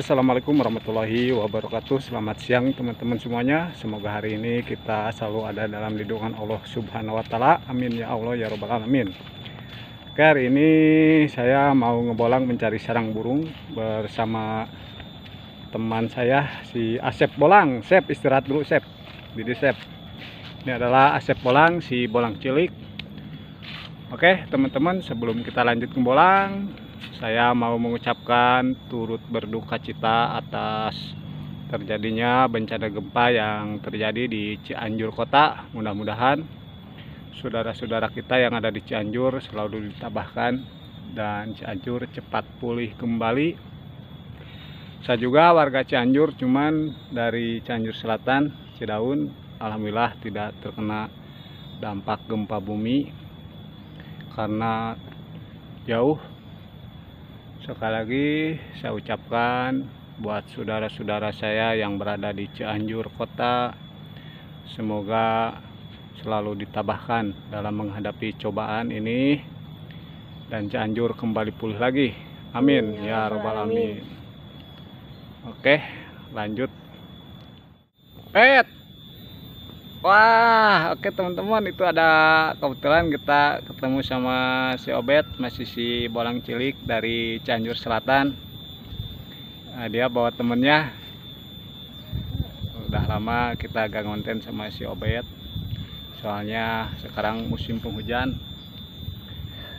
Assalamualaikum warahmatullahi wabarakatuh. Selamat siang teman-teman semuanya. Semoga hari ini kita selalu ada dalam lindungan Allah Subhanahu wa Ta'ala. Amin ya Allah ya Rabbal Alamin. Oke, hari ini saya mau ngebolang mencari sarang burung bersama teman saya si Asep Bolang. Sep, istirahat dulu Sep. Jadi Sep, ini adalah Asep Bolang, si Bolang Cilik. Oke teman-teman, sebelum kita lanjut ngebolang, saya mau mengucapkan turut berduka cita atas terjadinya bencana gempa yang terjadi di Cianjur kota. Mudah-mudahan saudara-saudara kita yang ada di Cianjur selalu ditambahkan dan Cianjur cepat pulih kembali. Saya juga warga Cianjur, cuman dari Cianjur Selatan, Cidaun. Alhamdulillah tidak terkena dampak gempa bumi karena jauh. Sekali lagi saya ucapkan buat saudara-saudara saya yang berada di Cianjur kota, semoga selalu ditabahkan dalam menghadapi cobaan ini dan Cianjur kembali pulih lagi. Amin ya Rabbal Alamin. Oke, lanjut. Wah, oke teman-teman, itu ada kebetulan kita ketemu sama si Obet, masih si Bolang Cilik dari Cianjur Selatan. Nah, dia bawa temennya. Udah lama kita gak konten sama si Obet, soalnya sekarang musim penghujan.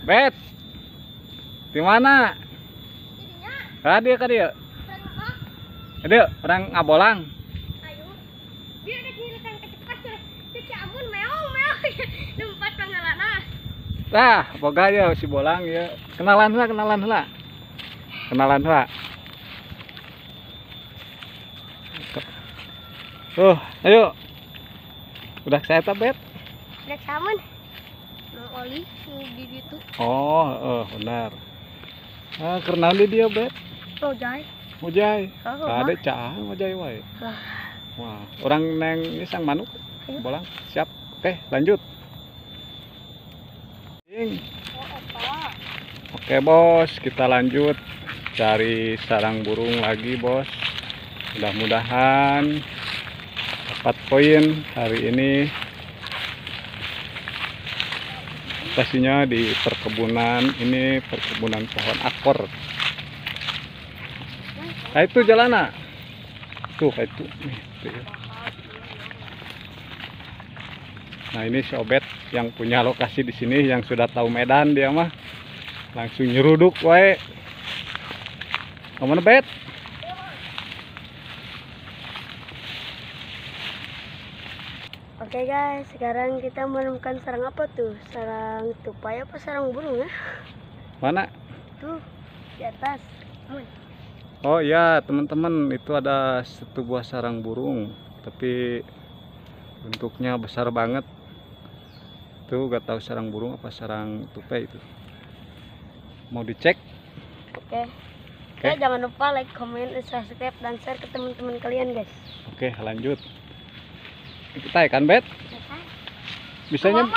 Bet, di mana? Hadir, hadir. Hadir, orang ngabolang. Nah, boga ya si Bolang ya. Kenalan lah. Tuh, ayo. Udah saya tabet. Udah samun. Nang oli di situ. Oh, benar. Nah, kenal dia, Bet. Ojai. Ada cah, ojai wae. Wah, orang neng ini sang manuk. Bolang, siap. Oke, lanjut. Oke bos, kita lanjut cari sarang burung lagi bos. Mudah-mudahan dapat poin hari ini. Pastinya di perkebunan ini, perkebunan pohon akor. Nah itu jalanan. Tuh kayak itu. Nah ini si Obet yang punya lokasi di sini, yang sudah tahu medan dia mah, langsung nyeruduk wae. Kemana Bet? Oke guys, sekarang kita menemukan sarang apa tuh? Sarang tupai apa sarang burung ya? Mana? Tuh di atas. Oh iya teman-teman, itu ada satu buah sarang burung, tapi bentuknya besar banget. Tuh, gak tahu sarang burung apa sarang tupai itu. Mau dicek? Oke. Oke, jangan lupa like, comment, subscribe, dan share ke teman-teman kalian, guys. Oke, lanjut. Kita ikan Bet. Bisanya.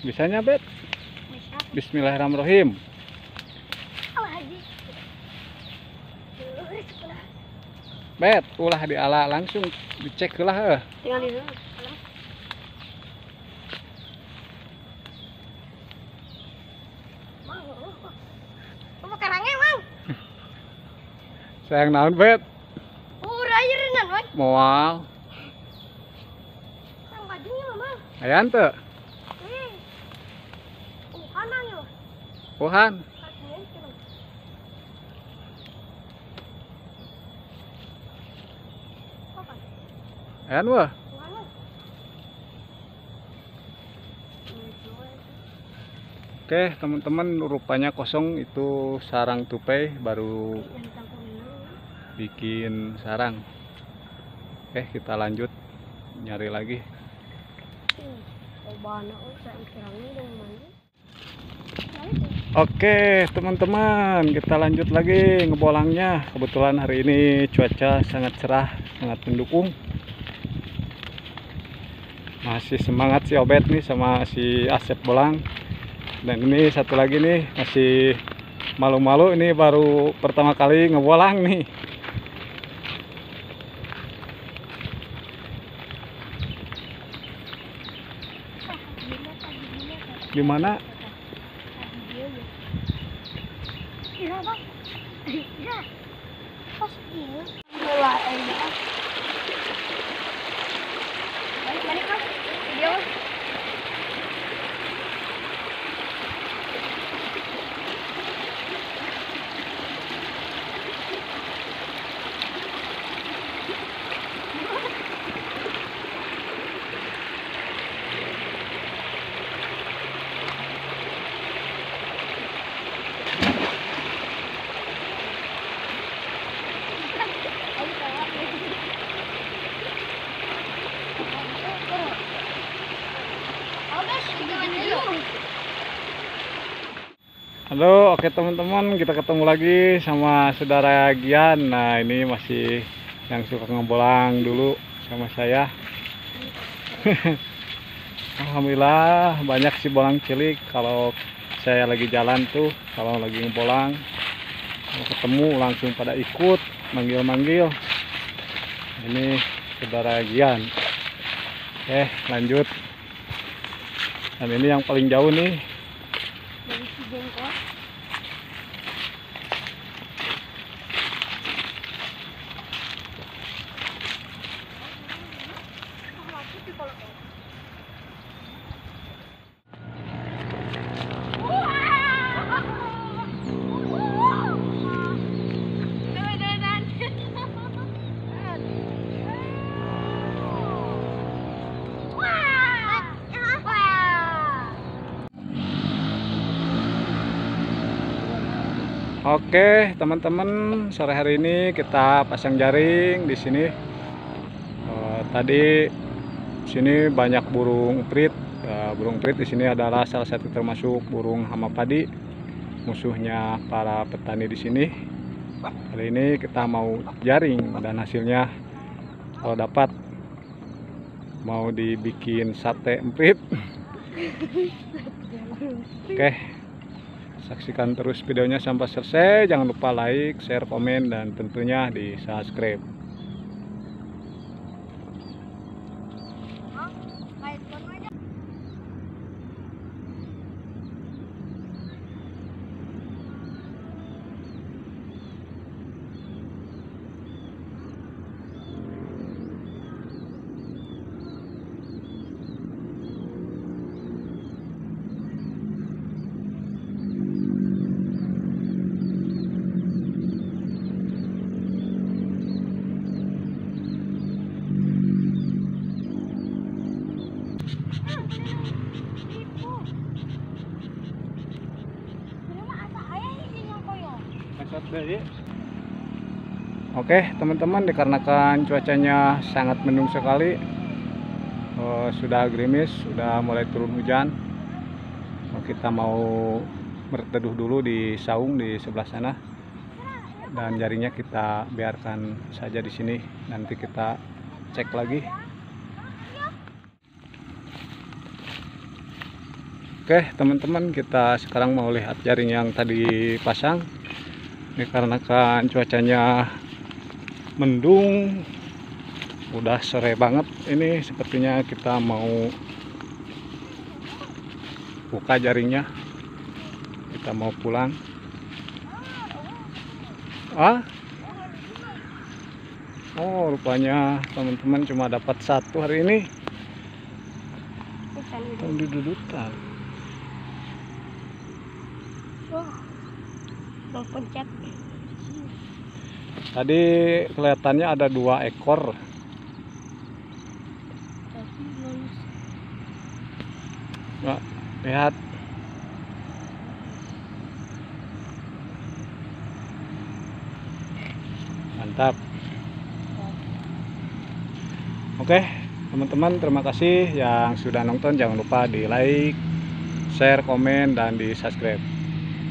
Bisanya Bet. Bisa. Bismillahirrahmanirrahim. Bet, ulah di ala langsung dicek lah. Sayang naon Bet? Moal. Ayan tuh. Wuhan. Ayan wah. Oke teman-teman, rupanya kosong itu sarang tupai baru bikin sarang. Oke, kita lanjut nyari lagi. Oke teman-teman, kita lanjut lagi ngebolangnya. Kebetulan hari ini cuaca sangat cerah, sangat mendukung. Masih semangat si Obet nih sama si Asep Bolang. Dan ini satu lagi nih, masih malu-malu, ini baru pertama kali ngebolang nih. Gimana? Halo, oke teman-teman, kita ketemu lagi sama saudara Gian. Nah, ini masih yang suka ngebolang dulu sama saya. Alhamdulillah banyak si bolang cilik. Kalau saya lagi jalan tuh, kalau lagi ngebolang, kalau ketemu langsung pada ikut manggil-manggil. Ini saudara Gian. Oke, lanjut. Dan ini yang paling jauh nih. Oke teman-teman, sore hari ini kita pasang jaring di sini. Tadi sini banyak burung emprit. Burung emprit di sini adalah salah satu termasuk burung hama padi, musuhnya para petani di sini. Kali ini kita mau jaring dan hasilnya kalau dapat mau dibikin sate emprit. Oke. Saksikan terus videonya sampai selesai. Jangan lupa like, share, komen, dan tentunya di subscribe. Oke teman-teman, dikarenakan cuacanya sangat mendung sekali, sudah gerimis, sudah mulai turun hujan. Kita mau berteduh dulu di saung di sebelah sana, dan jaringnya kita biarkan saja di sini, nanti kita cek lagi. Oke teman-teman, kita sekarang mau lihat jaring yang tadi pasang. Dikarenakan cuacanya mendung, udah sore banget, ini sepertinya kita mau buka jaringnya, kita mau pulang. Oh rupanya teman-teman cuma dapat satu hari ini. Dududutan. Pencet. Tadi kelihatannya ada 2 ekor. Nah, lihat. Mantap. Oke, teman-teman, terima kasih yang sudah nonton. Jangan lupa di like, share, komen, dan di subscribe.